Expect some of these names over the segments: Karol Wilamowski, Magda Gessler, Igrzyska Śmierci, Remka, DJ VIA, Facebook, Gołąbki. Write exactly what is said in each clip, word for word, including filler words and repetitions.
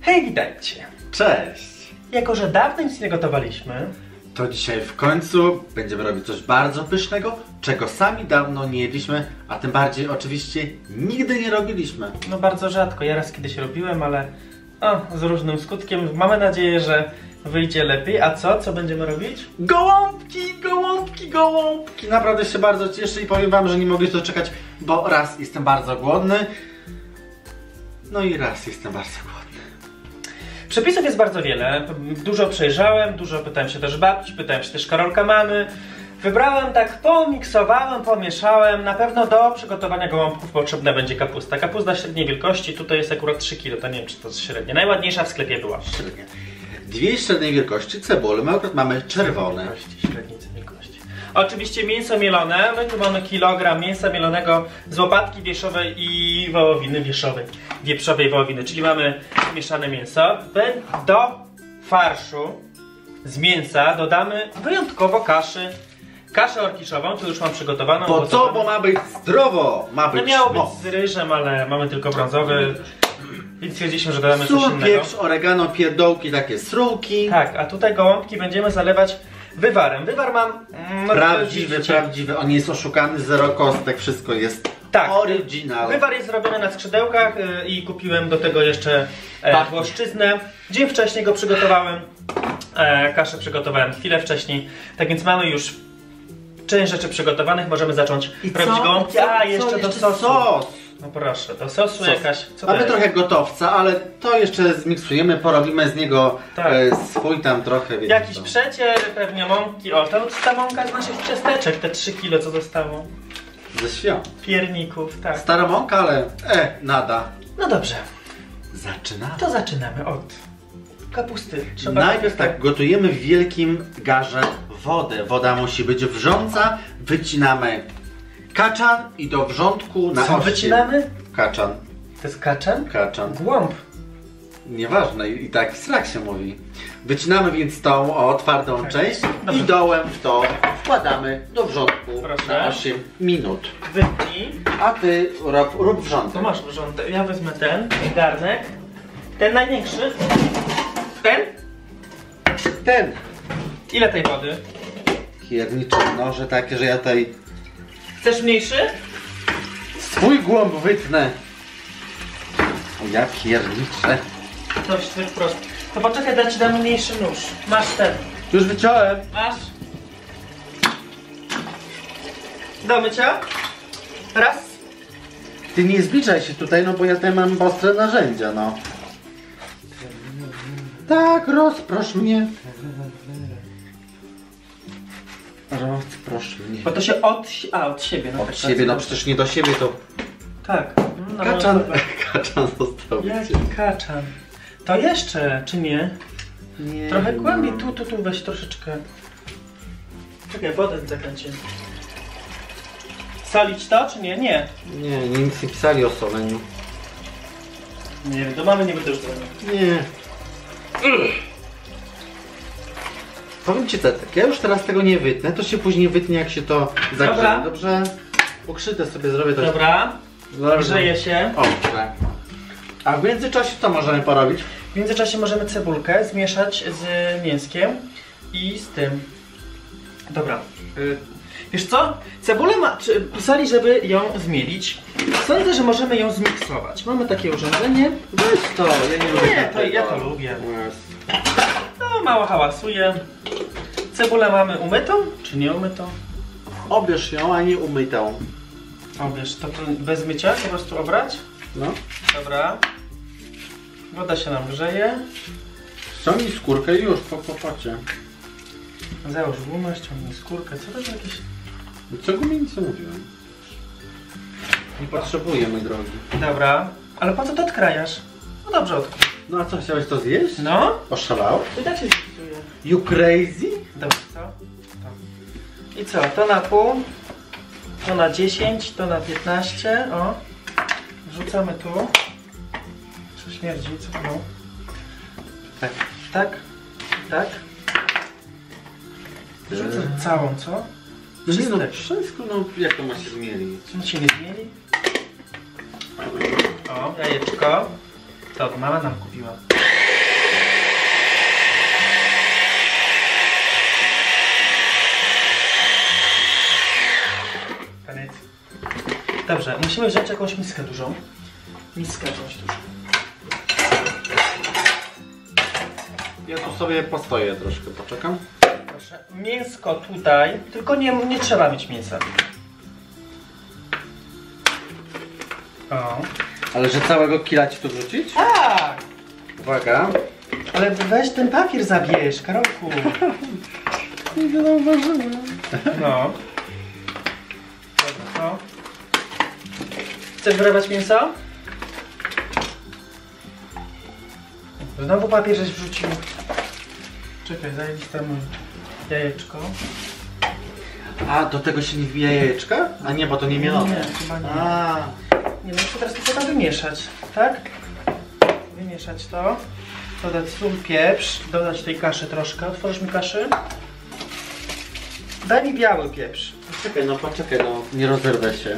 Hej, witajcie! Cześć! Jako że dawno nic nie gotowaliśmy, to dzisiaj w końcu będziemy robić coś bardzo pysznego, czego sami dawno nie jedliśmy, a tym bardziej oczywiście nigdy nie robiliśmy. No bardzo rzadko, ja raz kiedyś robiłem, ale o, z różnym skutkiem. Mamy nadzieję, że wyjdzie lepiej. A co? Co będziemy robić? Gołąbki, gołąbki, gołąbki! Naprawdę się bardzo cieszę i powiem wam, że nie mogę się doczekać, bo raz jestem bardzo głodny, no i raz jestem bardzo głodny. Przepisów jest bardzo wiele, dużo przejrzałem, dużo pytałem się też babci, pytałem się też Karolka mamy. Wybrałem tak, pomiksowałem, pomieszałem. Na pewno do przygotowania gołąbków potrzebna będzie kapusta. Kapusta średniej wielkości, tutaj jest akurat trzy kilo, to nie wiem czy to jest średnie. Najładniejsza w sklepie była. Średnia. Dwie średniej wielkości cebule, my akurat mamy czerwone. Oczywiście mięso mielone, my tu mamy kilogram mięsa mielonego z łopatki wieszowej i wołowiny wieszowej, wieprzowej wołowiny, czyli mamy mieszane mięso. Do farszu z mięsa dodamy wyjątkowo kaszy, kaszę orkiszową, tu już mam przygotowaną. Po co? Bo ma być zdrowo, ma być no miało moc. Być z ryżem, ale mamy tylko brązowy. Więc stwierdziliśmy, że dodamy sól, coś innego. Pieprz, oregano, pierdołki, takie srółki. Tak, a tutaj gołąbki będziemy zalewać wywarem. Wywar mam... No, prawdziwy, prawdziwy. On jest oszukany, zero kostek, wszystko jest tak. Oryginal. Wywar jest zrobiony na skrzydełkach yy, i kupiłem do tego jeszcze e, włoszczyznę. Dzień wcześniej go przygotowałem. E, kaszę przygotowałem chwilę wcześniej. Tak więc mamy już część rzeczy przygotowanych. Możemy zacząć I robić gołąbki. A, jeszcze co? do jeszcze sosu. Sos. No proszę, do sosu sos. jakaś... Co mamy trochę gotowca, ale to jeszcze zmiksujemy, porobimy z niego tak. e, swój tam trochę... Wiecie, Jakiś to. przecier, pewnie mąki. O, to ta mąka z naszych ciasteczek, te trzy kilo co zostało. Ze świąt. Pierników, tak. Stara mąka, ale e, nada. No dobrze. Zaczynamy. To zaczynamy od kapusty. Trzeba Najpierw tak, gotujemy w wielkim garze wodę. Woda musi być wrząca, wycinamy kaczan i do wrzątku na Co wycinamy? Kaczan. To jest kaczan? Kaczan. Głąb. Nieważne, i tak srak się mówi. Wycinamy więc tą o, twardą tak. część Dobrze. i dołem w to wkładamy do wrzątku Proszę. na osiem minut. Wypnij. A ty rób, rób wrzątek. To masz wrzątek. Ja wezmę ten garnek. Ten największy. Ten? Ten. Ile tej wody? Kiernicze noże takie, że ja tej... Chcesz mniejszy? Swój głąb wytnę. O ja pierniczę. Coś ty wprost. To poczekaj, da ci dam mniejszy nóż. Masz ten. Już wyciąłem. Masz. Do mycia. Raz. Ty nie zbliżaj się tutaj, no bo ja tutaj mam ostre narzędzia, no. Tak, rozprosz mnie. Proszę mnie. Bo to się od, a, od siebie. No od tak siebie, no przecież nie do siebie to... Tak. No, kaczan, no, kaczan został. Jaki kaczan? To jeszcze, czy nie? Nie. Trochę no. głębiej, tu, tu, tu, weź troszeczkę. Czekaj, wodę zakręcimy. Solić to, czy nie? Nie. Nie, nic nie pisali o soleniu. Nie wiem, do mamy nie będę już tego. Nie. Uch. Powiem ci tak, ja już teraz tego nie wytnę, to się później wytnie jak się to zagrzeje. Dobra. Dobrze? Pokrzytę sobie zrobię to. Dobra. Grzeje się. O, tak. A w międzyczasie co możemy porobić? W międzyczasie możemy cebulkę zmieszać z mięskiem i z tym. Dobra. Wiesz co? Cebulę ma, czy, pisali, żeby ją zmielić. Sądzę, że możemy ją zmiksować. Mamy takie urządzenie. Weź to, ja nie lubię. Nie, to ja to lubię. No, mało hałasuje. Cebulę mamy umytą, czy nie umytą? Obierz ją, a nie umytą. Obierz, to bez mycia po prostu obrać? No. Dobra. Woda się nam grzeje. Ściągnij skórkę i już, po popocie. Załóż gumę, ściągnij skórkę. Co to jest jakieś... Co gumie nic nie mówiłem? Nie potrzebuję, mój drogi. Dobra, ale po co to odkrajasz? No dobrze odkraj. No a co, chciałeś to zjeść? No. Oszalał? I tak się zjeżdżuje. You crazy? Dobrze, co? To. I co, to na pół, to na dziesięć, to na piętnaście, o. Wrzucamy tu. Co śmierdzi, co no. Tak. Tak, tak. Wrzucę eee. całą, co? No nie no, wszystko, no jak to ma się zmienić? No się nie zmieni. O, jajeczko. To mama nam kupiła. Koniec. Dobrze, musimy wziąć jakąś miskę dużą. Miskę jakąś dużą. Ja tu sobie postoję troszkę, poczekam. Proszę. Mięsko tutaj, tylko nie, nie trzeba mieć mięsa. O. Ale że całego kila ci tu wrzucić? Tak! Uwaga. Ale weź ten papier zabierz, Karolku. Nie zauważyłem. No. Dobra, co? Chcesz wyrywać mięso? Znowu papier żeś wrzucił. Czekaj, zajęć tam jajeczko. A, do tego się nie wbija jajeczka? A nie, bo to nie mielone. Nie, chyba nie. A. Nie, no to teraz tylko tam wymieszać, tak? Wymieszać to. Dodać sól, pieprz. Dodać tej kaszy troszkę. Otworzysz mi kaszy? Daj mi biały pieprz. Poczekaj, no poczekaj, no nie rozerwę się.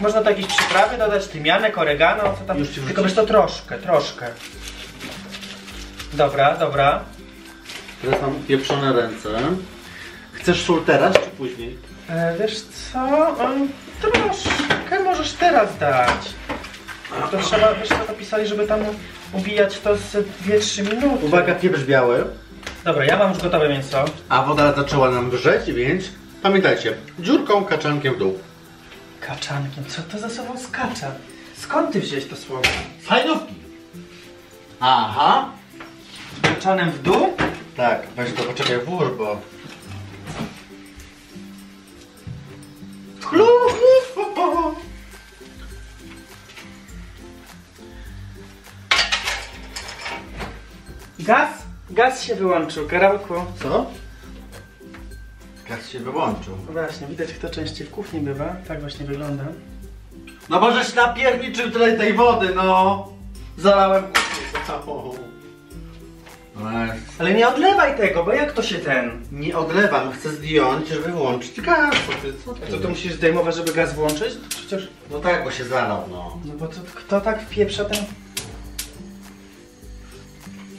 Można do jakiejś przyprawy dodać, tymianek, oregano, co tam. Już ci tylko wiesz to troszkę, troszkę. Dobra, dobra. Teraz mam pieprzone ręce. Chcesz sól teraz czy później? E, wiesz co? Troszkę możesz teraz dać. To trzeba, wiesz co to pisali, żeby tam ubijać to z dwie trzy minuty. Uwaga, pieprz biały. Dobra, ja mam już gotowe mięso. A woda zaczęła nam grzeć, więc pamiętajcie, dziurką kaczankiem w dół. Kaczankiem? Co to za sobą skacza? Skąd ty wziąłeś to słowo? Z fajnówki. Aha. Z kaczanem w dół? Tak, weź to poczekaj, włóż, bo... Chlu! Gaz? Gaz się wyłączył, Karolku. Co? Gaz się wyłączył. Właśnie, widać kto częściej w kuchni bywa. Tak właśnie wygląda. No możesz napierniczył tutaj tej wody, no! Zalałem kuchnię. Ale nie odlewaj tego, bo jak to się ten... Nie odlewam, chcę zdjąć, żeby wyłączyć gaz. Co ty? A to, to musisz zdejmować, żeby gaz włączyć? Przecież... No tak, bo się zalał, no. No bo to, kto tak wpieprza ten...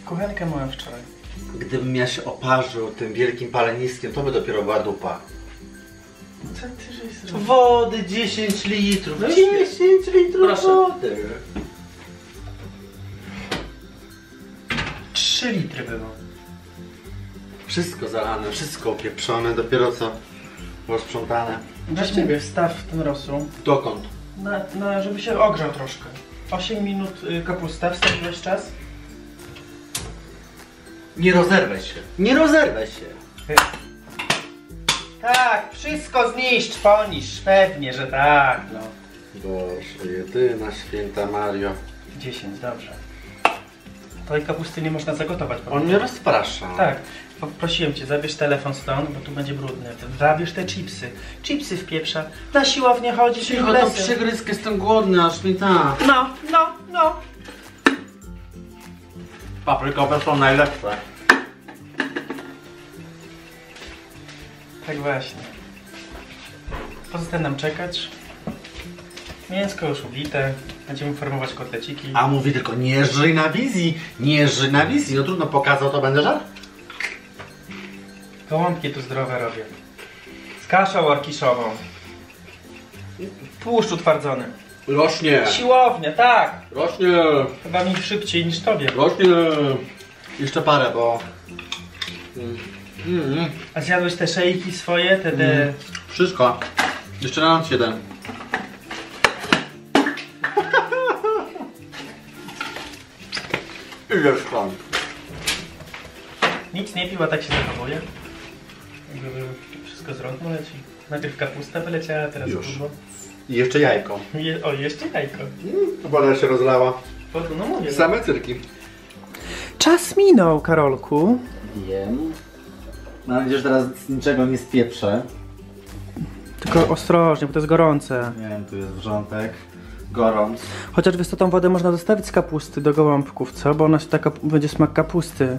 Kuchenkę miałem wczoraj. Gdybym ja się oparzył tym wielkim paleniskiem, to by dopiero była dupa. Co ty żeś zrobił? Wody dziesięć litrów. No dziesięć litrów proszę. Wody. trzy litry było. Wszystko zalane, wszystko opieprzone, dopiero co rozprzątane. Weź ciebie wstaw w ten rosół. Dokąd? Na, na, żeby się ogrzał troszkę. osiem minut kapusta, wstawiłeś czas? Nie rozerwaj się. Nie rozerwaj się. Tak, wszystko zniszcz, poniszcz, pewnie, że tak. No. Boże, jedyna święta Mario. dziesięć, dobrze. Tej kapusty nie można zagotować. On mnie rozprasza. Tak. Poprosiłem cię, zabierz telefon stąd, bo tu będzie brudny. Zabierz te chipsy. Chipsy w pieprza. Na siłownię chodzisz i tą przygryzkę, jestem głodny, aż mi tak. No, no, no. Paprykowe są najlepsze. Tak właśnie. Pozostań nam czekać. Mięsko już ubite. Będziemy informować kotleciki. A mówi tylko nie żyj na wizji, nie żyj na wizji. No trudno, pokazał to będę żar. Gołąbki tu zdrowe robię. Z kaszą orkiszową. Tłuszcz utwardzony. Rośnie. Siłownie, tak. Rośnie. Chyba mi szybciej niż tobie. Rośnie. Jeszcze parę, bo... Mm. Mm. A zjadłeś te szejki swoje, te... te... Mm. Wszystko. Jeszcze na noc jeden. Nic nie piła, tak się zachowuje. Wszystko z rąk mu leci. Najpierw kapusta wyleciała, teraz dużo. I jeszcze jajko. Je, o, jeszcze jajko. Mm, woda się rozlała. No mówię. Same cyrki. Czas minął, Karolku. Wiem. Mam nadzieję, że teraz z niczego nie spieprzę. Tylko ostrożnie, bo to jest gorące. Nie wiem, tu jest wrzątek. Gorąc. Chociaż wiesz co, tą wodę można zostawić z kapusty do gołąbków, co? Bo ona się taka będzie smak kapusty.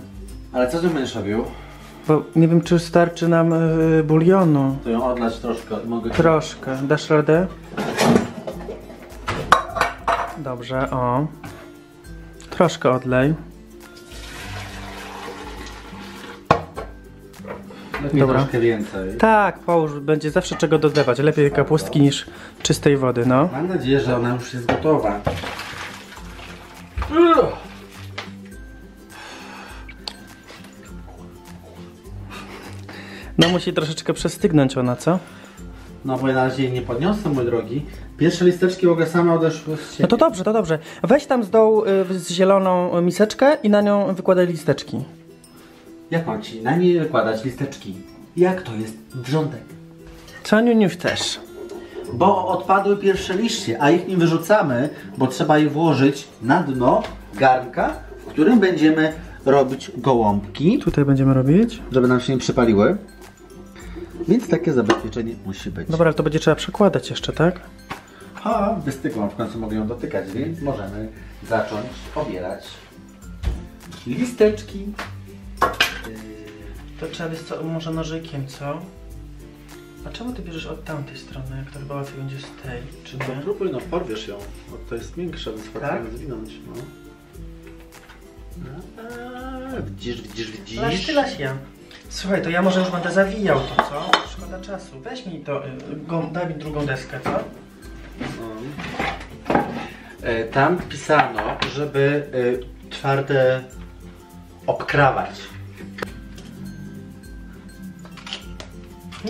Ale co ty będziesz robił? Bo nie wiem, czy starczy nam yy, bulionu. To ją odlać troszkę, mogę... Troszkę. Dasz radę? Dobrze, o. Troszkę odlej. Lepiej. Dobra. Troszkę więcej. Tak, połóż, będzie zawsze czego dodawać. Lepiej kapustki niż czystej wody, no. Mam nadzieję, że ona już jest gotowa. No musi troszeczkę przestygnąć ona, co? No bo ja na razie jej nie podniosę, mój drogi. Pierwsze listeczki w ogóle same odeszły z siebie. No to dobrze, to dobrze. Weź tam z dołu y, z zieloną miseczkę i na nią wykładaj listeczki. Jak mam ci na niej wykładać listeczki? Jak to jest wrzątek? Co Niuniu chcesz? Bo odpadły pierwsze liście, a ich nie wyrzucamy, bo trzeba je włożyć na dno garnka, w którym będziemy robić gołąbki. Tutaj będziemy robić? Żeby nam się nie przypaliły. Więc takie zabezpieczenie musi być. Dobra, ale to będzie trzeba przekładać jeszcze, tak? A, wystygłam, w końcu mogę ją dotykać, więc możemy zacząć obierać listeczki. To trzeba, wiesz co, może nożykiem, co? A czemu ty bierzesz od tamtej strony, jak to chyba łatwiej będzie z tej, czy nie? No, próbuj, no porwiesz ją, bo to jest miększe, więc tak? Zwinąć, no. A, widzisz, widzisz, widzisz. Laś ty, laś ja. Słuchaj, to ja może już będę zawijał to, co? Szkoda czasu. Weź mi to, y, go, daj mi drugą deskę, co? No. E, tam pisano, żeby y, twarde obkrawać.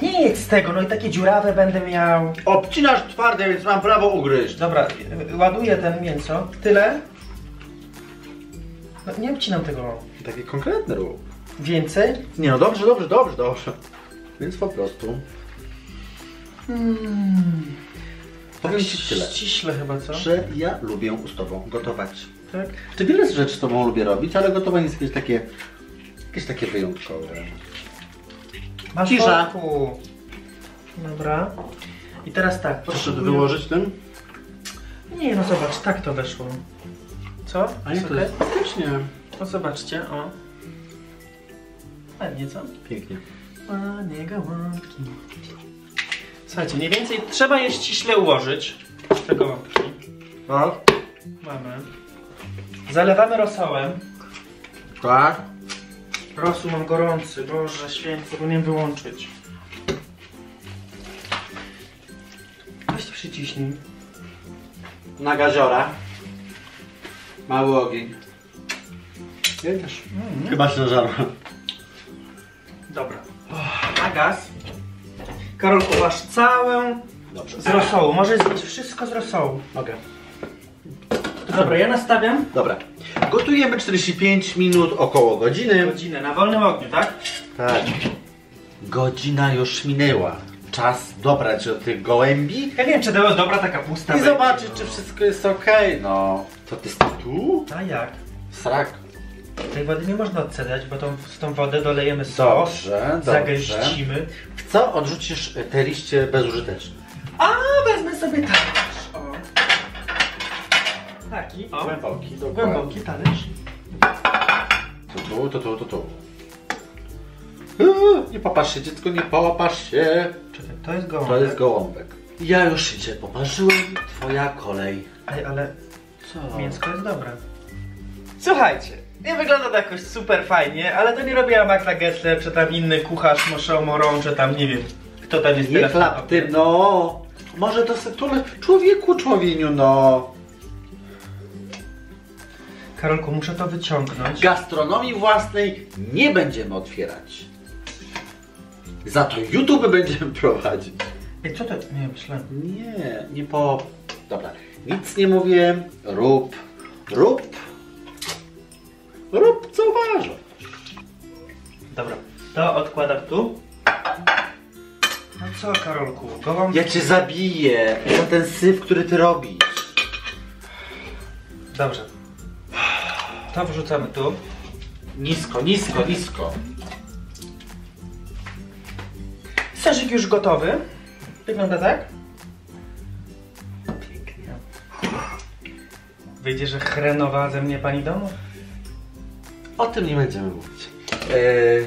Nie jedz tego, no i takie dziurawe będę miał. Obcinasz twarde, więc mam prawo ugryźć. Dobra, y, ładuję ten mięso. Tyle. No, nie obcinam tego. Takie konkretne rób. Więcej? Nie, no dobrze, dobrze, dobrze, dobrze. Więc po prostu. Hmm. Powiem tak ci tyle. Ściśle chyba, co? Że ja lubię z tobą gotować. Tak? Czy wiele rzeczy z tobą lubię robić, ale gotowanie jest jakieś takie, jakieś takie wyjątkowe. Masz cisza. Porku. Dobra. I teraz tak. Proszę wyłożyć tym? Nie, no zobacz, tak to weszło. Co? A nie, to jest faktycznie. No zobaczcie, o. Ładnie, co? Pięknie. Ładnie gołąbki. Słuchajcie, mniej więcej trzeba je ściśle ułożyć. Te gołąbki. No. Mamy. Zalewamy rosołem. Tak. Rosół mam gorący, Boże święty, powinien wyłączyć. Weź to przyciśnij. Na gaziora. Mały ogień. Ja też. Mm. Chyba się nażarłem. Dobra, na gaz. Karol, uważ całą dobrze. Z rosołu. Możesz zjeść wszystko z rosołu. Mogę. Dobra, ja nastawiam. Dobra. Gotujemy czterdzieści pięć minut, około godziny. Godzinę, na wolnym ogniu, tak? Tak. Godzina już minęła. Czas dobrać do tych gołębi. Ja nie wiem, czy to jest dobra taka pusta. I zobaczyć, no. Czy wszystko jest ok. No, to ty jesteś tu? A jak? Srak. Tej wody nie można odcedzać, bo tą, z tą wodę dolejemy sos, dobrze, zagęścimy. Dobrze. W co odrzucisz te liście bezużyteczne? A, wezmę sobie talerz. O. Taki. O. Głęboki, dokładnie. Głęboki talerz. To tu, to tu, to tu. Uuu, nie popatrz się, dziecko, nie popatrz się. Czekaj, to jest gołąbek. To jest gołąbek. Ja już się cię poparzyłem, twoja kolej. Ej, ale co? Mięsko jest dobre. Słuchajcie. Nie wygląda to jakoś super fajnie, ale to nie robiła Magda Gessler, czy tam inny kucharz, Moszą Morą, czy tam nie wiem, kto tam jest. Nie chlap ty, no! Może to se tu człowieku, człowieniu, no! Karolku, muszę to wyciągnąć. Gastronomii własnej nie będziemy otwierać. Za to YouTube będziemy prowadzić. I co to? Nie, myślę. Nie, nie po... Dobra, nic nie mówię. Rób, rób. Rób co uważasz. Dobra, to odkładam tu. No co, Karolku, gołąbki... Ja cię zabiję za ten syf, który ty robisz. Dobrze. To wrzucamy tu. Nisko, nisko, nisko. Sosik już gotowy. Wygląda tak? Pięknie. Wyjdzie, że chrenowa ze mnie pani domu? O tym nie będziemy mówić. Eee,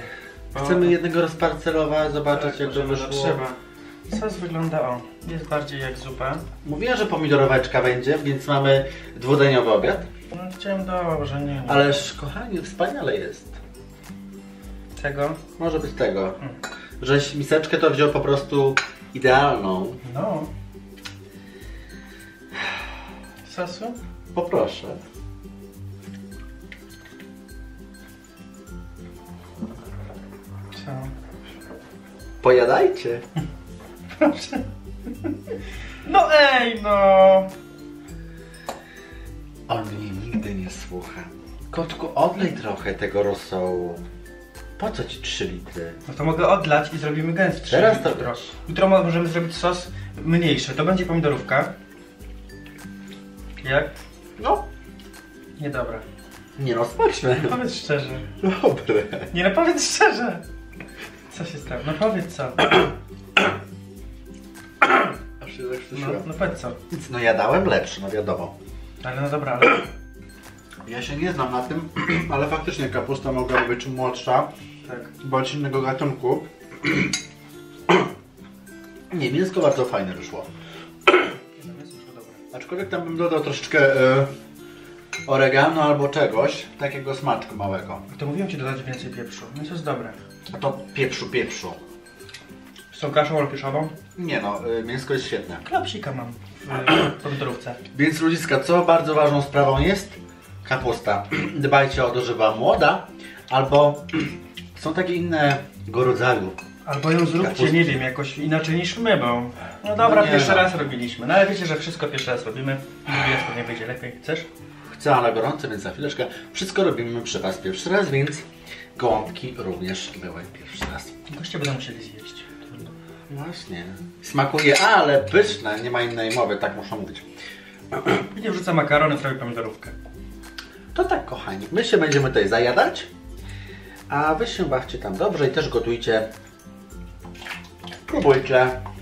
chcemy o. jednego rozparcelować, zobaczyć tak, jak to wyszło. Trzeba. Sos wygląda, o, jest bardziej jak zupa. Mówiłem, że pomidoroweczka będzie, więc mamy dwudaniowy obiad. No, chciałem dołożyć, że nie, nie. Ależ, kochanie, wspaniale jest. Tego? Może być tego. Hmm. Żeś miseczkę to wziął po prostu idealną. No. Sosu? Poproszę. Co? Pojadajcie. Proszę. No ej, no. On mnie nigdy nie słucha. Kotku, odlej trochę tego rosołu. Po co ci trzy litry? No to mogę odlać i zrobimy gęstszy. Teraz to jutro. Jutro możemy zrobić sos mniejszy. To będzie pomidorówka. Jak? No. Niedobra. Nie no, smaczne. No powiedz szczerze. Dobre. Nie no, powiedz szczerze. Co się stało? No powiedz co. Aż się no, no powiedz co. Nic, no jadałem lepszy, no wiadomo. Ale no dobra, ale... Ja się nie znam na tym, ale faktycznie kapusta mogłaby być młodsza, tak, bądź innego gatunku. Nie, mięsko bardzo fajne wyszło. No, mięsko wyszło dobre. Aczkolwiek tam bym dodał troszeczkę y, oregano albo czegoś, takiego smaczku małego. To mówiłem ci dodać więcej pieprzu, mięso jest dobre. A to pieprzu, pieprzu. Z tą kaszą olkiszową? Nie no, y, mięsko jest świetne. Klapsika mam w pomidorówce. Więc ludziska, co bardzo ważną sprawą jest? Kapusta. Dbajcie o to, żeby była młoda, albo są takie innego rodzaju. Albo ją zróbcie, kapusty, nie wiem, jakoś inaczej niż my, bo... No dobra, no pierwszy no. raz robiliśmy, no ale wiecie, że wszystko pierwszy raz robimy i drugi raz pewnie będzie lepiej. Chcesz? Chcę, ale gorąco, więc za chwileczkę. Wszystko robimy przy was pierwszy raz, więc gołąbki również były pierwszy raz. Goście będą musieli zjeść. Właśnie. Smakuje, ale pyszne, nie ma innej mowy, tak muszę mówić. Później wrzucę makarony, zrobię pomidorówkę. To tak, kochani, my się będziemy tutaj zajadać, a wy się bawcie tam dobrze i też gotujcie, próbujcie.